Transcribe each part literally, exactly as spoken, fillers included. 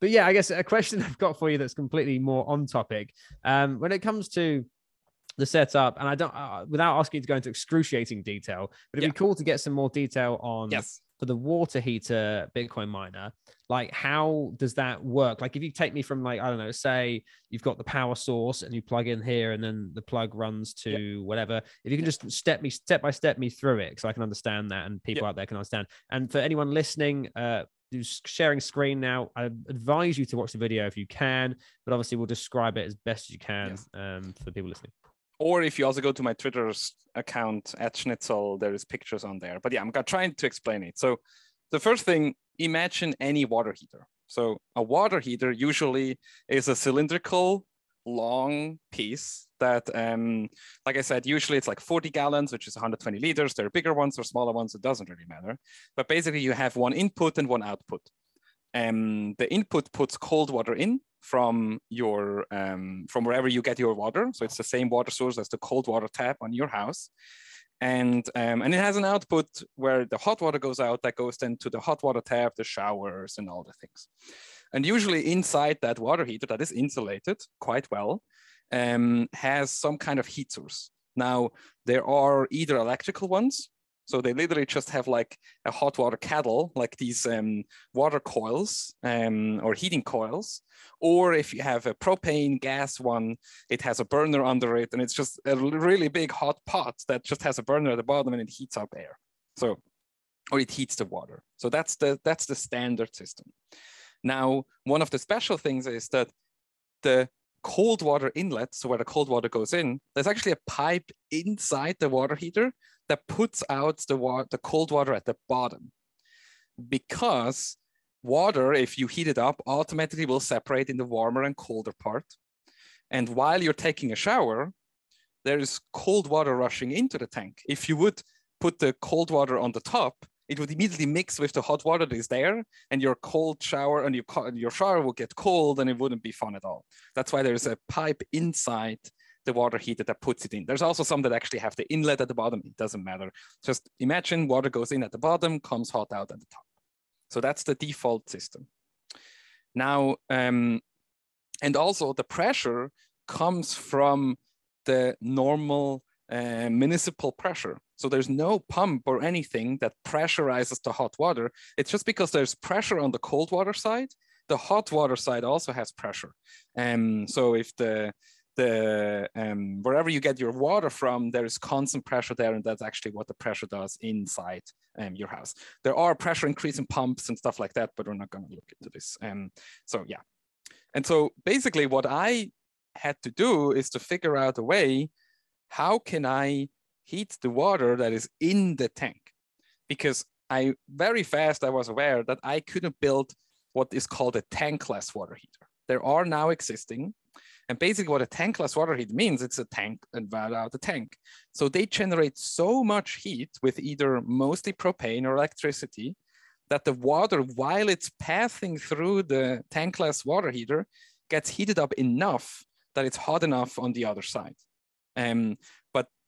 But yeah, I guess a question I've got for you that's completely more on topic. Um, when it comes to the setup, and I don't, uh, without asking you to go into excruciating detail, but it'd yeah. be cool to get some more detail on yes. for the water heater Bitcoin miner. Like, how does that work? Like, if you take me from, like, I don't know, say you've got the power source and you plug in here and then the plug runs to yeah. whatever. If you can just step me step by step me through it, so I can understand that and people yeah. out there can understand. And for anyone listening, uh, who's sharing screen now, I advise you to watch the video if you can, but obviously we'll describe it as best as you can yes. um, for the people listening. Or if you also go to my Twitter account at Schnitzel, there is pictures on there. But yeah, I'm trying to explain it. So the first thing, imagine any water heater. So a water heater usually is a cylindrical long piece that, um, like I said, usually it's like forty gallons, which is one hundred twenty liters. There are bigger ones or smaller ones. It doesn't really matter. But basically you have one input and one output. Um, the input puts cold water in from your um, from wherever you get your water. So it's the same water source as the cold water tap on your house. And, um, and it has an output where the hot water goes out, that goes then to the hot water tap, the showers and all the things. And usually inside that water heater that is insulated quite well um, has some kind of heat source. Now, there are either electrical ones, so they literally just have like a hot water kettle, like these um, water coils um, or heating coils. Or if you have a propane gas one, it has a burner under it. And it's just a really big hot pot that just has a burner at the bottom and it heats up air. So, or it heats the water. So that's the, that's the standard system. Now, one of the special things is that the cold water inlet, so where the cold water goes in, there's actually a pipe inside the water heater that puts out the, water, the cold water at the bottom. Because water, if you heat it up, automatically will separate in the warmer and colder part. And while you're taking a shower, there is cold water rushing into the tank. If you would put the cold water on the top, it would immediately mix with the hot water that is there, and your cold shower and your, your shower will get cold and it wouldn't be fun at all. That's why there's a pipe inside the water heater that puts it in. There's also some that actually have the inlet at the bottom. It doesn't matter. Just imagine water goes in at the bottom, comes hot out at the top. So that's the default system. Now, um, and also the pressure comes from the normal uh, municipal pressure. So there's no pump or anything that pressurizes the hot water. It's just because there's pressure on the cold water side, the hot water side also has pressure. Um, so if the, the um, wherever you get your water from, there is constant pressure there, and that's actually what the pressure does inside um, your house. There are pressure increasing pumps and stuff like that, but we're not gonna look into this. Um, so yeah. And so basically what I had to do is to figure out a way, how can I heat the water that is in the tank? Because I very fast, I was aware that I couldn't build what is called a tankless water heater. There are now existing. And basically what a tankless water heater means, it's a tank and without a tank. So they generate so much heat with either mostly propane or electricity that the water, while it's passing through the tankless water heater, gets heated up enough that it's hot enough on the other side. Um,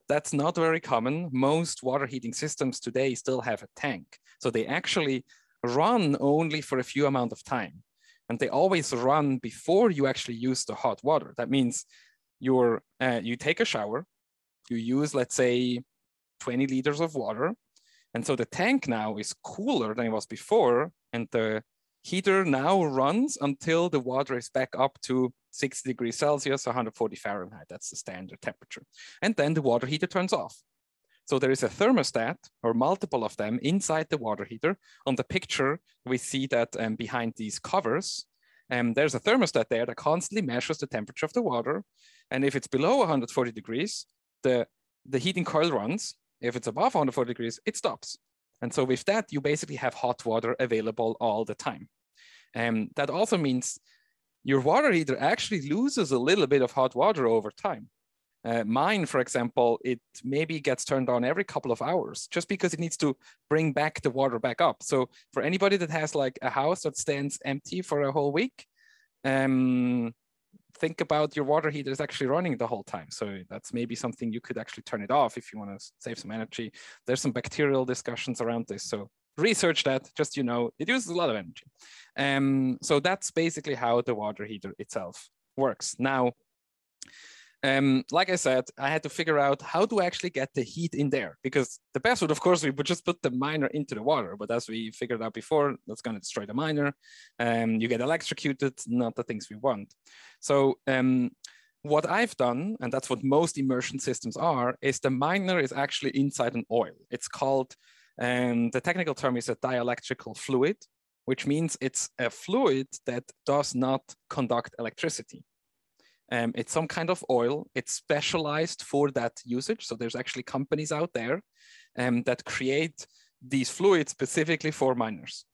That's not very common. Most water heating systems today still have a tank. So they actually run only for a few amount of time. And they always run before you actually use the hot water. That means you're, uh, you take a shower, you use, let's say, twenty liters of water. And so the tank now is cooler than it was before. And the heater now runs until the water is back up to sixty degrees Celsius, one hundred forty Fahrenheit. That's the standard temperature. And then the water heater turns off. So there is a thermostat or multiple of them inside the water heater. On the picture, we see that um, behind these covers, um, there's a thermostat there that constantly measures the temperature of the water. And if it's below one hundred forty degrees, the, the heating coil runs. If it's above one hundred forty degrees, it stops. And so with that, you basically have hot water available all the time. And um, that also means your water heater actually loses a little bit of hot water over time. Uh, mine, for example, it maybe gets turned on every couple of hours just because it needs to bring back the water back up. So for anybody that has like a house that stands empty for a whole week, um, think about your water heater is actually running the whole time. So that's maybe something you could actually turn it off if you want to save some energy. There's some bacterial discussions around this. So research that, just, you know, it uses a lot of energy. Um, so that's basically how the water heater itself works. Now, um, like I said, I had to figure out how to actually get the heat in there, because the best would, of course, we would just put the miner into the water. But as we figured out before, that's going to destroy the miner. Um, you get electrocuted, not the things we want. So um, what I've done, and that's what most immersion systems are, is the miner is actually inside an oil. It's called, um, the technical term is a dielectrical fluid, which means it's a fluid that does not conduct electricity. Um, it's some kind of oil. It's specialized for that usage. So there's actually companies out there um, that create these fluids specifically for miners.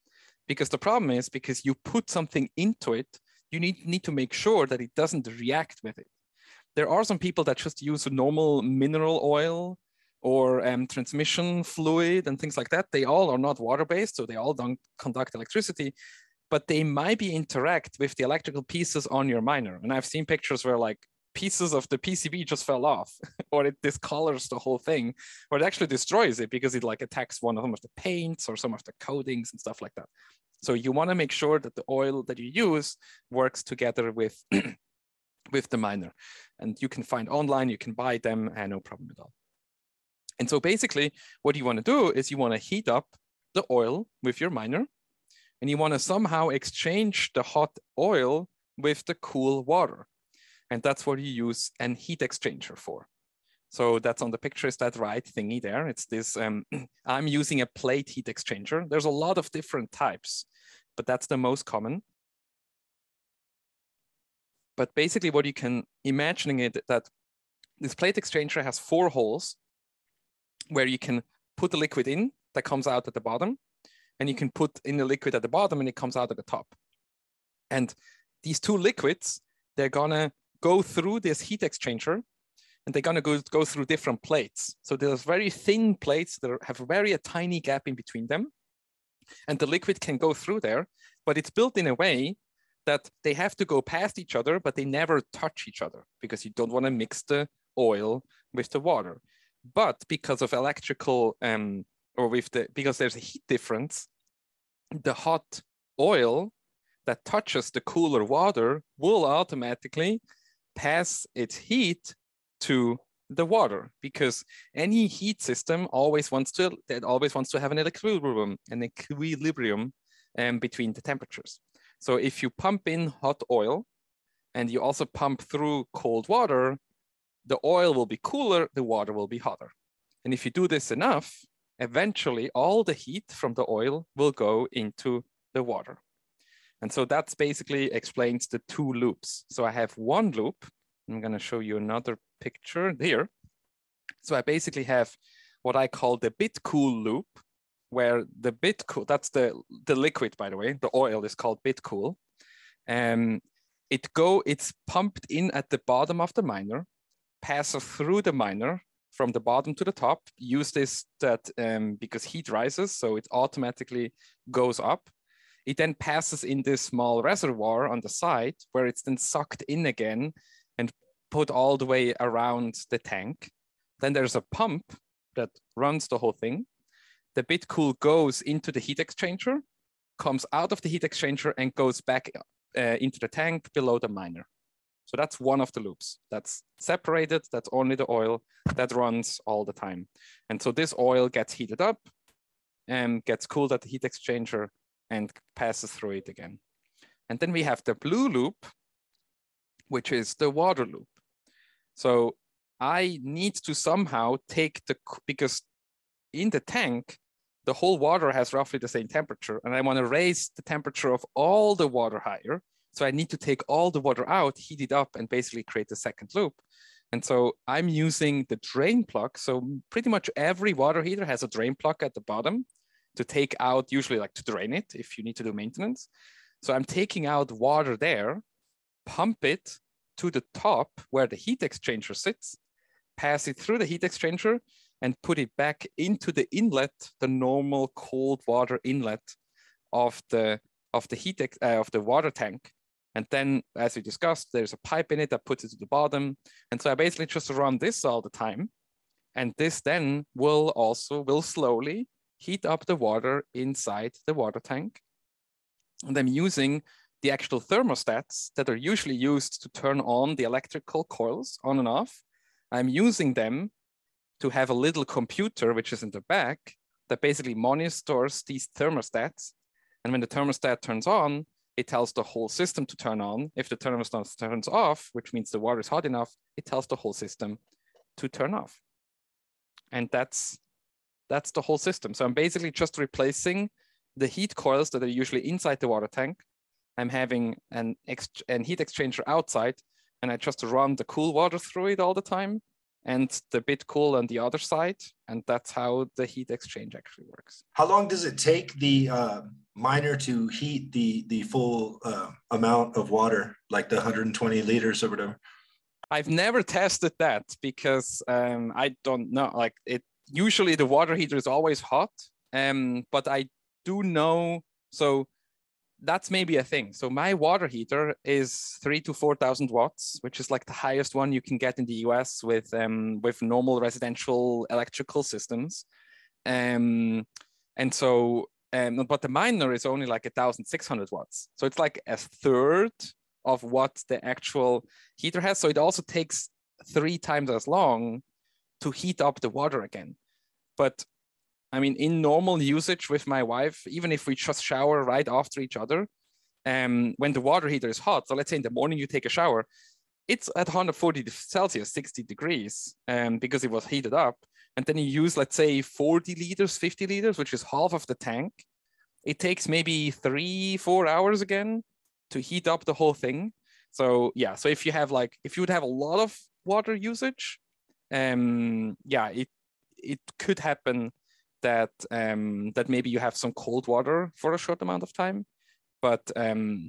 Because the problem is, because you put something into it, you need, need to make sure that it doesn't react with it. There are some people that just use normal mineral oil or um, transmission fluid and things like that. They all are not water-based, so they all don't conduct electricity, but they might be interact with the electrical pieces on your miner. And I've seen pictures where like pieces of the P C B just fell off, or it discolors the whole thing, or it actually destroys it because it like attacks one of some of the paints or some of the coatings and stuff like that. So you want to make sure that the oil that you use works together with, with the miner. And you can find online, you can buy them, and no problem at all. And so basically what you want to do is you want to heat up the oil with your miner, and you want to somehow exchange the hot oil with the cool water. And that's what you use an heat exchanger for. So that's on the picture, is that right thingy there? It's this, um, I'm using a plate heat exchanger. There's a lot of different types, but that's the most common. But basically what you can imagining it that this plate exchanger has four holes, where you can put the liquid in that comes out at the bottom, and you can put in the liquid at the bottom and it comes out at the top. And these two liquids, they're gonna go through this heat exchanger, and they're gonna go, go through different plates. So there's very thin plates that have very a tiny gap in between them, and the liquid can go through there, but it's built in a way that they have to go past each other, but they never touch each other, because you don't wanna mix the oil with the water. But because of electrical, um, or with the, because there's a heat difference, the hot oil that touches the cooler water will automatically pass its heat to the water, because any heat system always wants to, that always wants to have an equilibrium, an equilibrium um, between the temperatures. So if you pump in hot oil and you also pump through cold water, the oil will be cooler, the water will be hotter. And if you do this enough, eventually all the heat from the oil will go into the water. And so that's basically explains the two loops. So I have one loop. I'm going to show you another picture here. So I basically have what I call the Bitcool loop, where the Bitcool, that's the, the liquid, by the way, the oil is called Bitcool. Um, it go, it's pumped in at the bottom of the miner, passes through the miner from the bottom to the top. Use this that um, because heat rises, so it automatically goes up. It then passes in this small reservoir on the side, where it's then sucked in again and put all the way around the tank. Then there's a pump that runs the whole thing. The Bitcool goes into the heat exchanger, comes out of the heat exchanger, and goes back uh, into the tank below the miner. So that's one of the loops that's separated. That's only the oil that runs all the time. And so this oil gets heated up and gets cooled at the heat exchanger and passes through it again. And then we have the blue loop, which is the water loop. So I need to somehow take the, because in the tank, the whole water has roughly the same temperature, and I want to raise the temperature of all the water higher. So I need to take all the water out, heat it up, and basically create a second loop. And so I'm using the drain plug. So pretty much every water heater has a drain plug at the bottom to take out, usually like to drain it if you need to do maintenance. So I'm taking out water there, pump it to the top where the heat exchanger sits, pass it through the heat exchanger, and put it back into the inlet, the normal cold water inlet of the, of the, heat ex uh, of the water tank. And then, as we discussed, there's a pipe in it that puts it to the bottom. And so I basically just run this all the time. And this then will also, will slowly heat up the water inside the water tank. And I'm using the actual thermostats that are usually used to turn on the electrical coils on and off. I'm using them to have a little computer, which is in the back, that basically monitors these thermostats. And when the thermostat turns on, it tells the whole system to turn on. If the thermostat turns off, which means the water is hot enough, it tells the whole system to turn off. And that's, that's the whole system. So I'm basically just replacing the heat coils that are usually inside the water tank. I'm having an, ex an heat exchanger outside, and I just run the cool water through it all the time, and the Bitcool on the other side, and that's how the heat exchange actually works. How long does it take the uh, miner to heat the, the full uh, amount of water, like the one hundred twenty liters or whatever? I've never tested that because um, I don't know. Like it, usually the water heater is always hot, um, but I do know, so that's maybe a thing. So my water heater is three to four thousand watts, which is like the highest one you can get in the U S with um, with normal residential electrical systems, um, and so um, but the miner is only like a thousand six hundred watts. So it's like a third of what the actual heater has. So it also takes three times as long to heat up the water again, but. I mean, in normal usage with my wife, even if we just shower right after each other, um, when the water heater is hot, so let's say in the morning you take a shower, it's at one hundred forty Celsius, sixty degrees, um, because it was heated up. And then you use, let's say, forty liters, fifty liters, which is half of the tank. It takes maybe three, four hours again to heat up the whole thing. So yeah, so if you have like, if you would have a lot of water usage, um, yeah, it it could happen that um, that maybe you have some cold water for a short amount of time. But um,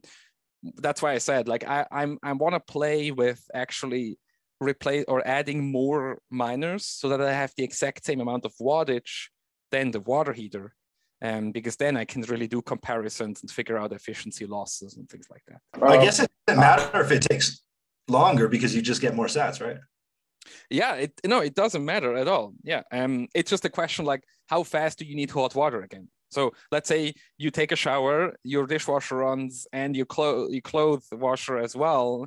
that's why I said, like, I I'm, I want to play with actually replace or adding more miners so that I have the exact same amount of wattage than the water heater, um, because then I can really do comparisons and figure out efficiency losses and things like that. Well, I guess it doesn't matter if it takes longer because you just get more sats, right? Yeah, it, no, it doesn't matter at all. Yeah, um, it's just a question like, how fast do you need hot water again? So let's say you take a shower, your dishwasher runs, and your, clo your clothes washer as well,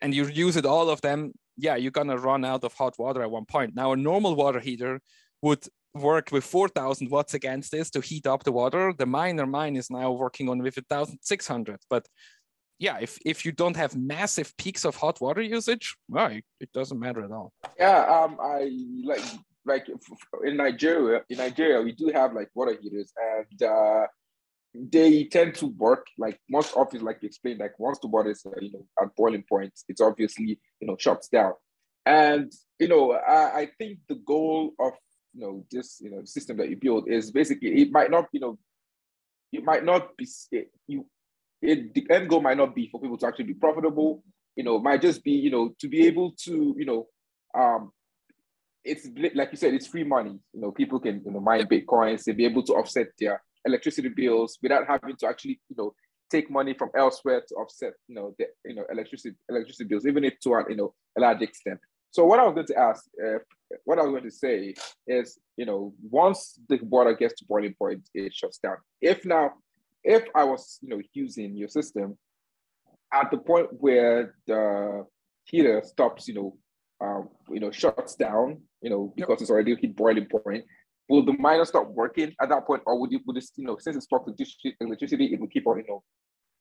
and you use it all of them. Yeah, you're going to run out of hot water at one point. Now, a normal water heater would work with four thousand watts against this to heat up the water. The miner mine is now working on with one thousand six hundred. But yeah, if, if you don't have massive peaks of hot water usage, well, it doesn't matter at all. Yeah, um, I like like in Nigeria, in Nigeria, we do have like water heaters, and uh, they tend to work like most often, like you explained, like once the water is uh, you know at boiling point, it's obviously you know shuts down, and you know I, I think the goal of you know this you know system that you build is basically it might not you know it might not be it, you. It, the end goal might not be for people to actually be profitable, you know, it might just be, you know, to be able to, you know, um, it's like you said, it's free money, you know, people can, you know, mine Bitcoins, they'll be able to offset their electricity bills without having to actually, you know, take money from elsewhere to offset, you know, the, you know, electricity, electricity bills, even if to, you know, a large extent. So what I was going to ask, uh, what I was going to say is, you know, once the water gets to boiling point, it shuts down. If now, If I was, you know, using your system at the point where the heater stops, you know, um, you know, shuts down, you know, because yep. it's already hit boiling point, will the miner stop working at that point, or would it, would it, you know, since it stopped electricity, it would keep on, you know,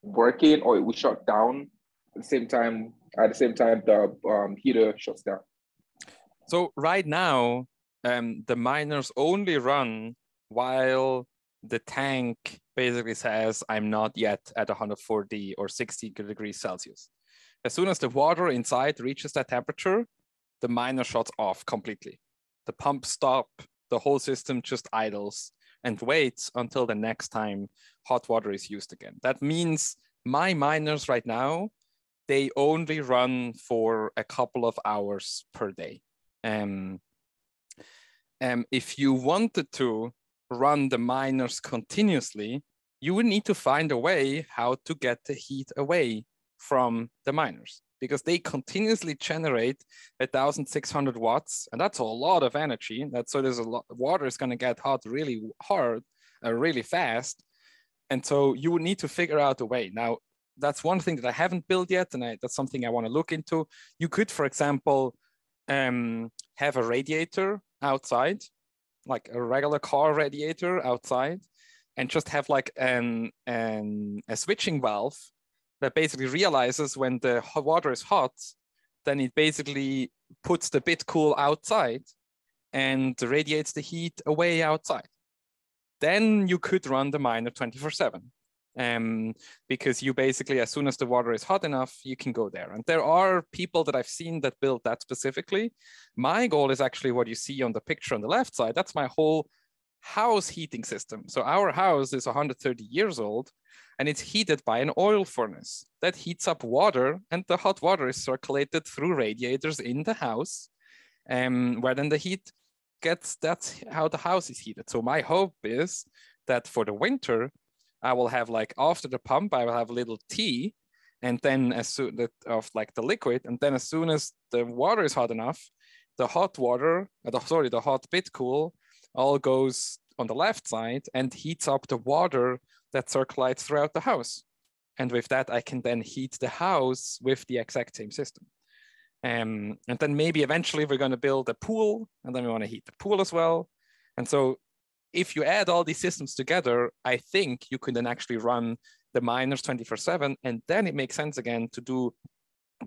working, or it would shut down at the same time? At the same time, the um, heater shuts down. So right now, um, the miners only run while the tank basically says I'm not yet at one hundred forty or sixty degrees Celsius. As soon as the water inside reaches that temperature, the miner shuts off completely. The pump stops, the whole system just idles and waits until the next time hot water is used again. That means my miners right now, they only run for a couple of hours per day. Um, um, if you wanted to run the miners continuously, you would need to find a way how to get the heat away from the miners. because they continuously generate one thousand six hundred watts. And that's a lot of energy. That's, so there's a lot, water is going to get hot really hard, uh, really fast. And so you would need to figure out a way. Now, that's one thing that I haven't built yet. And I, that's something I want to look into. You could, for example, um, have a radiator outside, like a regular car radiator outside, and just have like an, an a switching valve that basically realizes when the water is hot, then it basically puts the Bitcool outside and radiates the heat away outside. Then you could run the miner twenty-four seven, um, because you basically, as soon as the water is hot enough, you can go there. And there are people that I've seen that build that specifically. My goal is actually what you see on the picture on the left side. That's my whole house heating system. So our house is one hundred thirty years old, and it's heated by an oil furnace that heats up water, and the hot water is circulated through radiators in the house, um, where then the heat gets, that's how the house is heated. So my hope is that for the winter, I will have like, after the pump, I will have a little tea, and then as soon as of like the liquid, and then as soon as the water is hot enough, the hot water, the, sorry, the hot Bitcool all goes on the left side and heats up the water that circulates throughout the house. And with that, I can then heat the house with the exact same system. Um, and then maybe eventually we're going to build a pool, and then we want to heat the pool as well. And so if you add all these systems together, I think you can then actually run the miners twenty-four seven. And then it makes sense again to do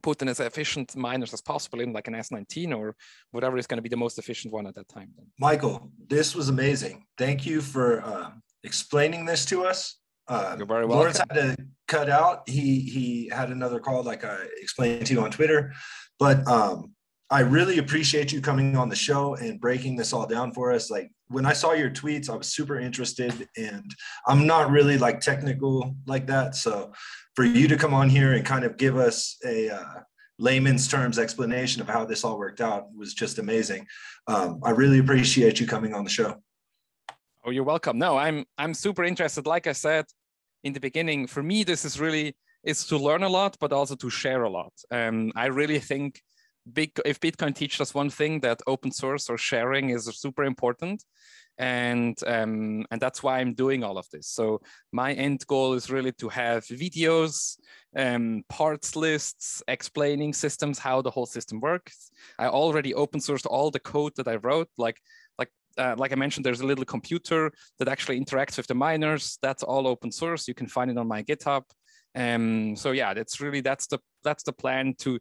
put in as efficient miners as possible in like an S nineteen or whatever is going to be the most efficient one at that time. Michael, this was amazing. Thank you for uh, explaining this to us. Um, You're very welcome. Lawrence had to cut out. He, he had another call, like I explained to you on Twitter. But um, I really appreciate you coming on the show and breaking this all down for us. Like, when I saw your tweets, I was super interested, and I'm not really like technical like that. So for you to come on here and kind of give us a uh, layman's terms explanation of how this all worked out was just amazing. Um, I really appreciate you coming on the show. Oh, you're welcome. No, I'm, I'm super interested. Like I said in the beginning, for me, this is really, it's to learn a lot, but also to share a lot. Um, I really think big, if Bitcoin teaches us one thing, that open source or sharing is super important. And um, and that's why I'm doing all of this. So my end goal is really to have videos, um, parts lists, explaining systems, how the whole system works. I already open sourced all the code that I wrote. Like, like, uh, like I mentioned, there's a little computer that actually interacts with the miners. That's all open source. You can find it on my GitHub. Um, so yeah, that's really, that's the, that's the plan, to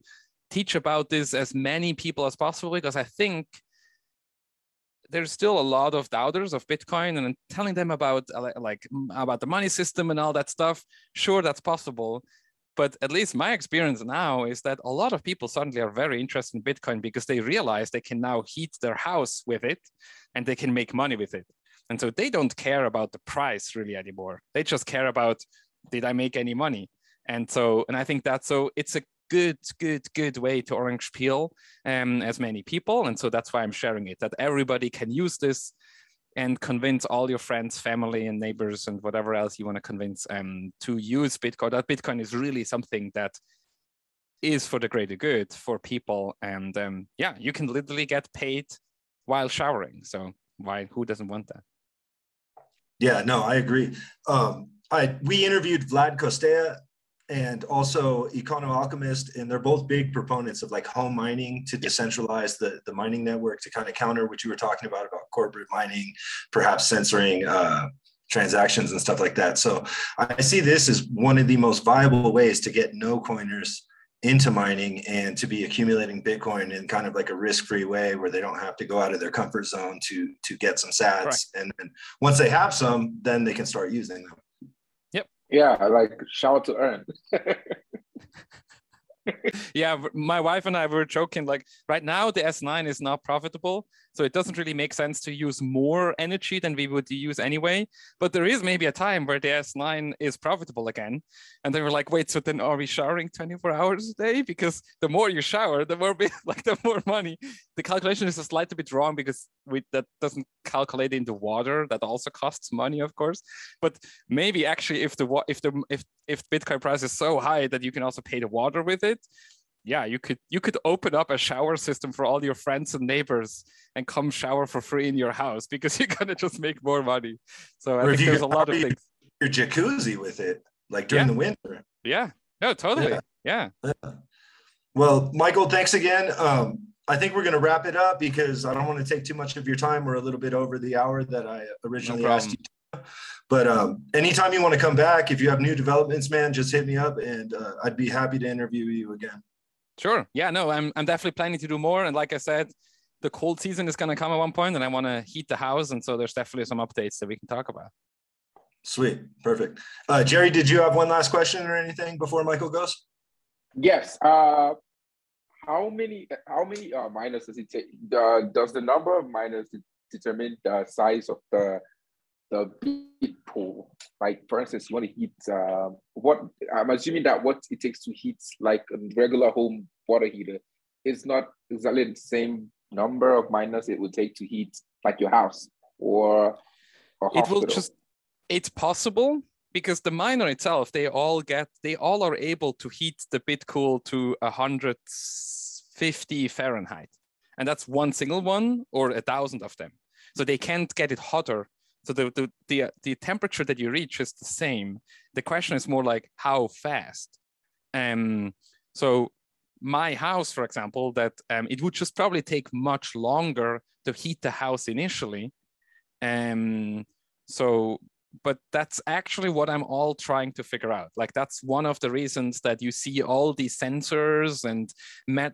teach about this as many people as possible, because I think there's still a lot of doubters of Bitcoin, and telling them about like about the money system and all that stuff. Sure, that's possible. But at least my experience now is that a lot of people suddenly are very interested in Bitcoin because they realize they can now heat their house with it and they can make money with it. And so they don't care about the price really anymore. They just care about, did I make any money? And so, and I think that's, so it's a good, good, good way to orange peel um, as many people. And so that's why I'm sharing it, that everybody can use this and convince all your friends, family, and neighbors, and whatever else you want to convince um, to use Bitcoin. That Bitcoin is really something that is for the greater good for people. And um, yeah, you can literally get paid while showering. So why, who doesn't want that? Yeah, no, I agree. Um, I, we interviewed Vlad Costea and also Econo Alchemist, and they're both big proponents of like home mining to decentralize the, the mining network, to kind of counter what you were talking about, about corporate mining, perhaps censoring uh, transactions and stuff like that. So I see this as one of the most viable ways to get no coiners into mining and to be accumulating Bitcoin in kind of like a risk-free way where they don't have to go out of their comfort zone to, to get some sats. Right. And then once they have some, then they can start using them. Yeah, like shout to earn. Yeah, my wife and I were joking, like right now the S nine is not profitable. So it doesn't really make sense to use more energy than we would use anyway. But there is maybe a time where the S nine is profitable again. And they were like, wait, so then are we showering twenty-four hours a day? Because the more you shower, the more like the more money. The calculation is a slight bit wrong because we, that doesn't calculate into water. That also costs money, of course. But maybe actually if the if the if if Bitcoin price is so high that you can also pay the water with it, yeah, you could you could open up a shower system for all your friends and neighbors and come shower for free in your house because you're gonna just make more money. So I or think there's a lot of things. Your jacuzzi with it, like during yeah. the winter. Yeah. No, totally. Yeah. yeah. yeah. Well, Michael, thanks again. Um, I think we're going to wrap it up because I don't want to take too much of your time. We're a little bit over the hour that I originally no asked you to. But um, anytime you want to come back, if you have new developments, man, just hit me up and uh, I'd be happy to interview you again. Sure. Yeah, no, I'm, I'm definitely planning to do more. And like I said, the cold season is going to come at one point and I want to heat the house. And so there's definitely some updates that we can talk about. Sweet. Perfect. Uh, Jerry, did you have one last question or anything before Michael goes? Yes. Uh... How many how many uh, miners does it take? Uh, does the number of miners de determine the size of the the heat pool? Like, for instance, you want to heat uh, what? I'm assuming that what it takes to heat like a regular home water heater is not exactly the same number of miners it would take to heat like your house or a hospital. It will just. It's possible. Because the miner itself, they all get, they all are able to heat the Bitcool to one hundred fifty Fahrenheit. And that's one single one or a thousand of them. So they can't get it hotter. So the, the, the, the temperature that you reach is the same. The question is more like how fast. Um, so my house, for example, that um, it would just probably take much longer to heat the house initially. Um, so... But that's actually what I'm all trying to figure out. Like, that's one of the reasons that you see all these sensors and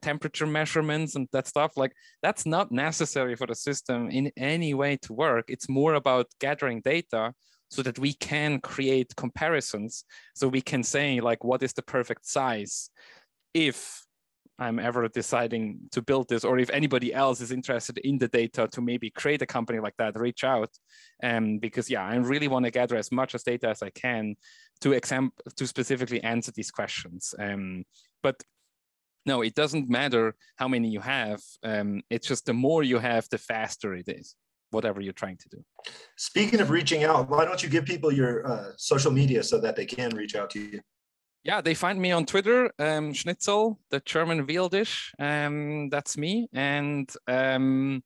temperature measurements and that stuff. Like, that's not necessary for the system in any way to work. It's more about gathering data so that we can create comparisons. So we can say, like, what is the perfect size if I'm ever deciding to build this, or if anybody else is interested in the data to maybe create a company like that, reach out. Um, because yeah, I really want to gather as much as data as I can to exam to specifically answer these questions. Um, but no, it doesn't matter how many you have. Um, it's just the more you have, the faster it is, whatever you're trying to do. Speaking of reaching out, why don't you give people your uh, social media so that they can reach out to you? Yeah, they find me on Twitter, um, Schnitzel, the German veal dish. Um, that's me. And um,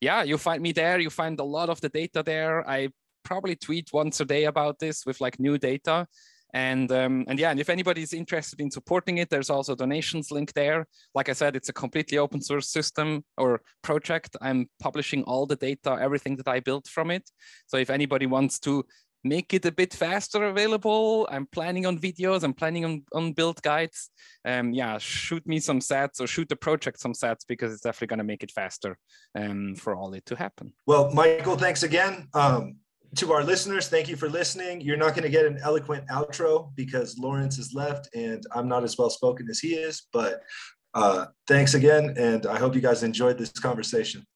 yeah, you find me there. You find a lot of the data there. I probably tweet once a day about this with like new data. And um, and yeah, and if anybody's interested in supporting it, there's also donations link there. Like I said, it's a completely open source system or project. I'm publishing all the data, everything that I built from it. So if anybody wants to make it a bit faster available. I'm planning on videos. I'm planning on, on build guides. Um, yeah, shoot me some sats or shoot the project some sats because it's definitely going to make it faster um, for all it to happen. Well, Michael, thanks again. Um, to our listeners, thank you for listening. You're not going to get an eloquent outro because Lawrence is left and I'm not as well-spoken as he is, but uh, thanks again. And I hope you guys enjoyed this conversation.